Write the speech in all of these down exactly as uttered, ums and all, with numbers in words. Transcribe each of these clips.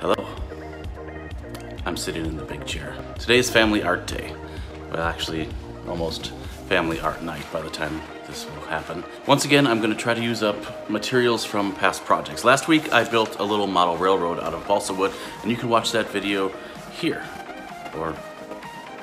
Hello. I'm sitting in the big chair. Today is family art day. Well, actually, almost family art night by the time this will happen. Once again, I'm gonna try to use up materials from past projects. Last week, I built a little model railroad out of balsa wood, and you can watch that video here, or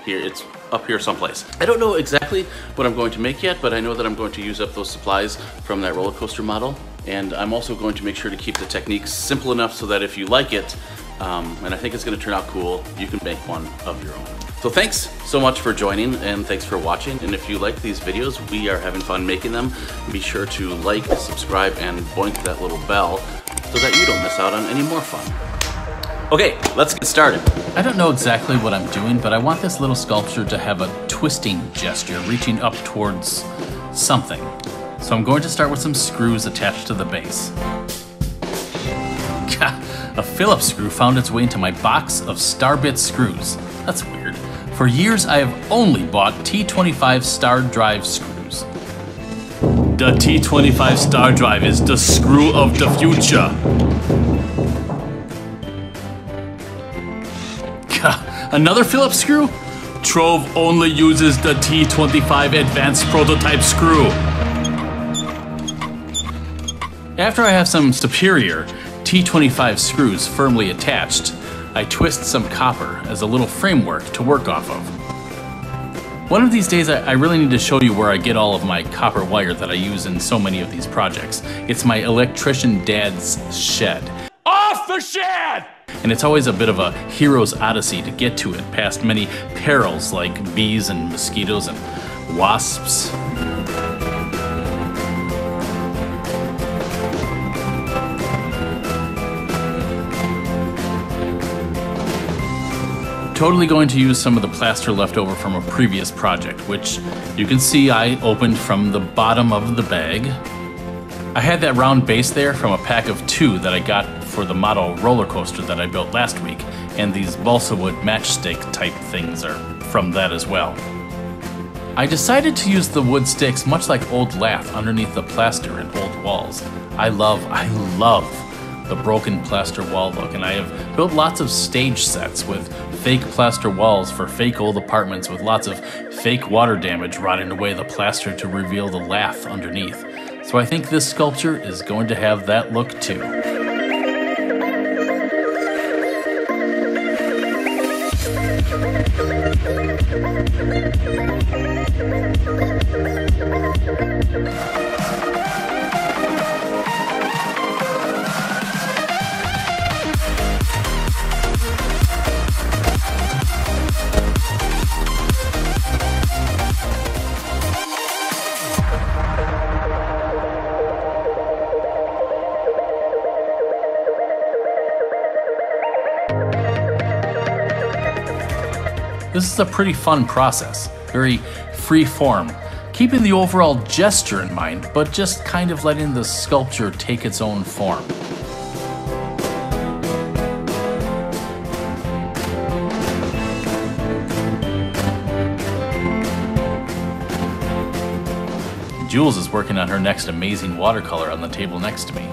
here, it's up here someplace. I don't know exactly what I'm going to make yet, but I know that I'm going to use up those supplies from that roller coaster model. And I'm also going to make sure to keep the techniques simple enough so that if you like it, um, and I think it's gonna turn out cool, you can make one of your own. So thanks so much for joining, and thanks for watching. And if you like these videos, we are having fun making them. Be sure to like, subscribe, and boink that little bell so that you don't miss out on any more fun. Okay, let's get started. I don't know exactly what I'm doing, but I want this little sculpture to have a twisting gesture, reaching up towards something. So I'm going to start with some screws attached to the base. A Phillips screw found its way into my box of Starbit screws. That's weird. For years, I have only bought T twenty-five Star Drive screws. The T twenty-five Star Drive is the screw of the future. Another Phillips screw? Trove only uses the T twenty-five Advanced Prototype screw. After I have some superior T twenty-five screws firmly attached, I twist some copper as a little framework to work off of. One of these days, I really need to show you where I get all of my copper wire that I use in so many of these projects. It's my electrician dad's shed. Off the shed! And it's always a bit of a hero's odyssey to get to it, past many perils like bees and mosquitoes and wasps. Totally going to use some of the plaster left over from a previous project, which you can see I opened from the bottom of the bag. I had that round base there from a pack of two that I got for the model roller coaster that I built last week, and these balsa wood matchstick type things are from that as well. I decided to use the wood sticks much like old lath underneath the plaster in old walls. I love, I love the broken plaster wall look, and I have built lots of stage sets with fake plaster walls for fake old apartments with lots of fake water damage rotting away the plaster to reveal the lath underneath. So I think this sculpture is going to have that look too. This is a pretty fun process, very free form, keeping the overall gesture in mind, but just kind of letting the sculpture take its own form. Jules is working on her next amazing watercolor on the table next to me.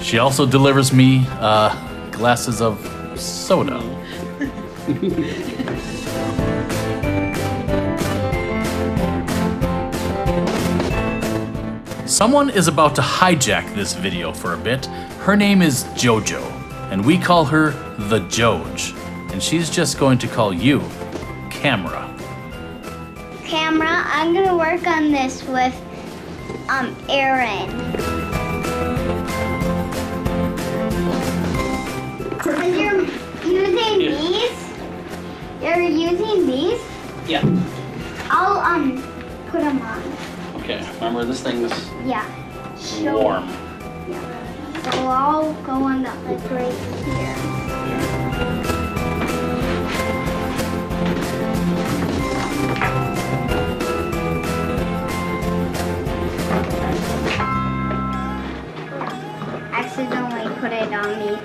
She also delivers me uh, glasses of soda. Someone is about to hijack this video for a bit. Her name is JoJo, and we call her the Joj, and she's just going to call you Camera. Camera, I'm gonna work on this with um Aaron. And you're using these? You're using these? Yeah. I'll um put them on. Okay. Remember, this thing's yeah. Sure. Warm. Yeah. So I'll go on that like right here. Accidentally put it on me,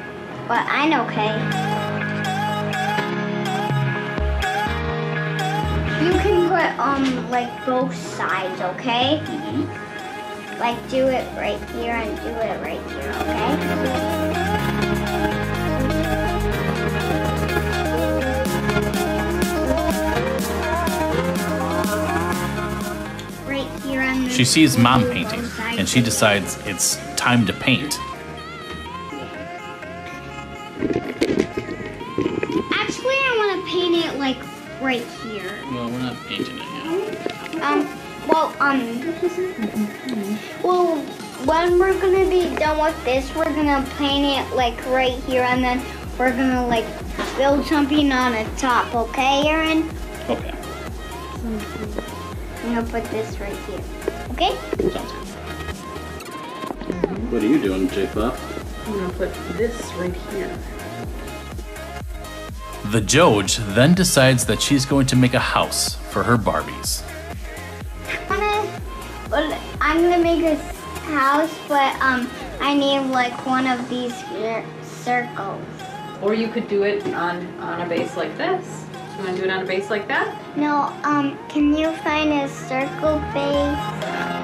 but I'm okay. You can put um like both sides, okay? Mm-hmm. Like do it right here and do it right here, okay? She sees Mom painting, and she decides it's time to paint. Actually, I want to paint it, like, right here. Well, we're not painting it yet. Um, well, um, well, when we're going to be done with this, we're going to paint it, like, right here, and then we're going to, like, build something on the top, okay, Aaron? Okay. I'm going to put this right here, okay? Sounds good. What are you doing, J-Pop? I'm going to put this right here. The Joge then decides that she's going to make a house for her Barbies. I'm gonna, well, I'm gonna make a house, but um, I need like one of these circles. Or you could do it on on a base like this. You wanna do it on a base like that? No. Um, can you find a circle base?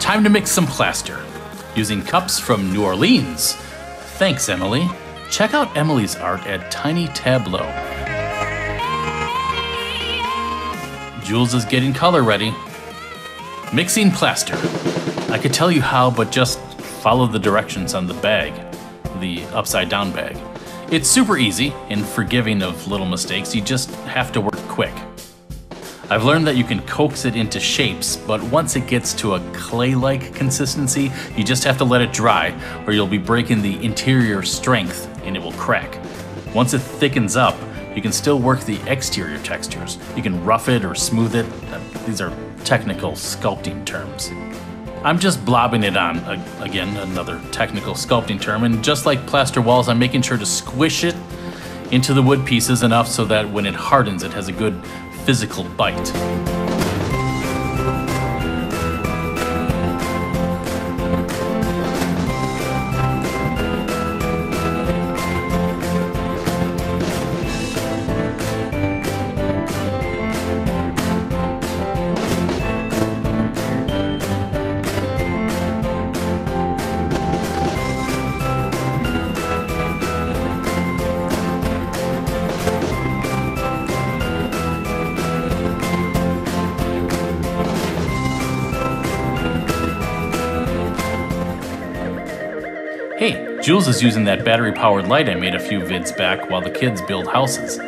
Time to mix some plaster, using cups from New Orleans. Thanks, Emily. Check out Emily's art at Tiny Tableau. Jules is getting color ready. Mixing plaster. I could tell you how, but just follow the directions on the bag, the upside down bag. It's super easy and forgiving of little mistakes. You just have to work quick. I've learned that you can coax it into shapes, but once it gets to a clay-like consistency, you just have to let it dry, or you'll be breaking the interior strength and it will crack. Once it thickens up, you can still work the exterior textures. You can rough it or smooth it. These are technical sculpting terms. I'm just blobbing it on. Again, another technical sculpting term. And just like plaster walls, I'm making sure to squish it into the wood pieces enough so that when it hardens, it has a good physical bite. Jules is using that battery-powered light I made a few vids back while the kids build houses.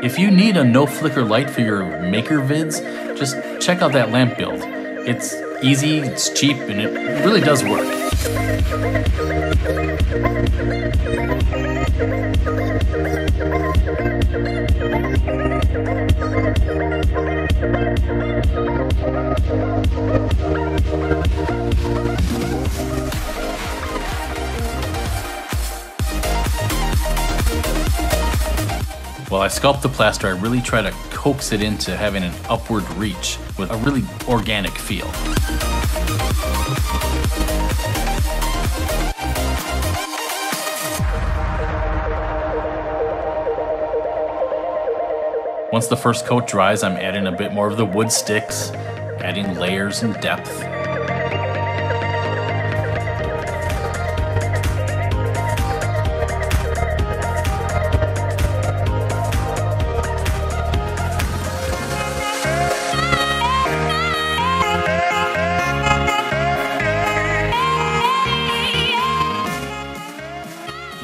If you need a no-flicker light for your maker vids, just check out that lamp build. It's easy, it's cheap, and it really does work. While I sculpt the plaster, I really try to coax it into having an upward reach with a really organic feel. Once the first coat dries, I'm adding a bit more of the wood sticks, adding layers and depth.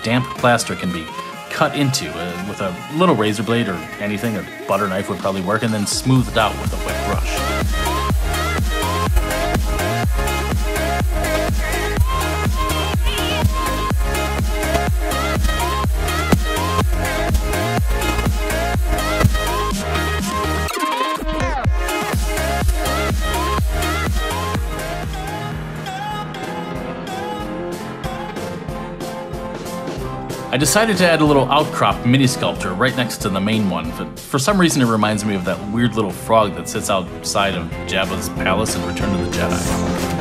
Damp plaster can be cut into uh, with a little razor blade or anything, a butter knife would probably work, and then smoothed out with a wet brush. I decided to add a little outcrop mini sculpture right next to the main one, but for some reason it reminds me of that weird little frog that sits outside of Jabba's palace in Return of the Jedi.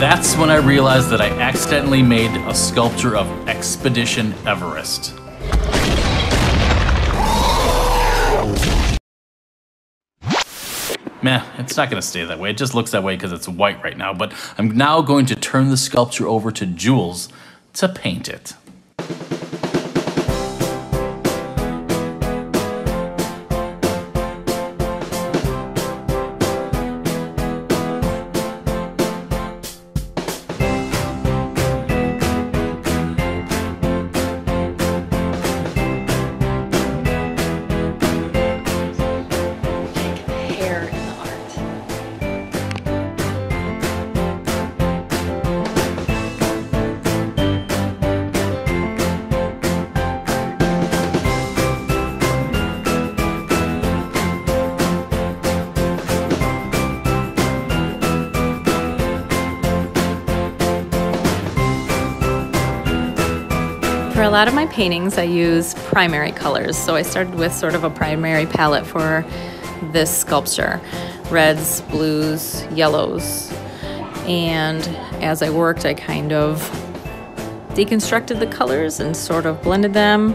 That's when I realized that I accidentally made a sculpture of Expedition Everest. Meh, it's not gonna stay that way. It just looks that way because it's white right now, but I'm now going to turn the sculpture over to Jules to paint it. For a lot of my paintings, I use primary colors. So I started with sort of a primary palette for this sculpture. Reds, blues, yellows. And as I worked, I kind of deconstructed the colors and sort of blended them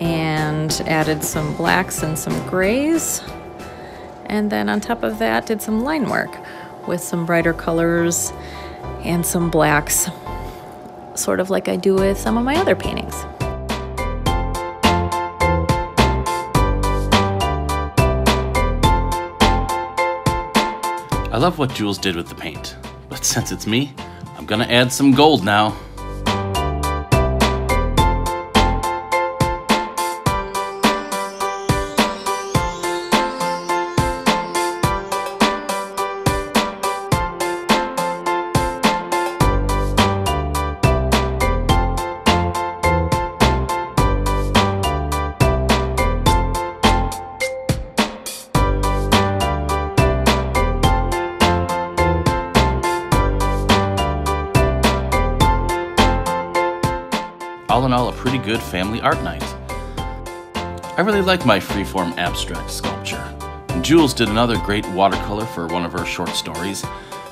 and added some blacks and some grays. And then on top of that, did some line work with some brighter colors and some blacks, sort of like I do with some of my other paintings. I love what Jules did with the paint, but since it's me, I'm gonna add some gold now. All in all, a pretty good family art night. I really like my freeform abstract sculpture. And Jules did another great watercolor for one of her short stories.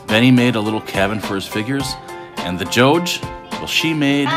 Benny made a little cabin for his figures, and the Joge, well, she made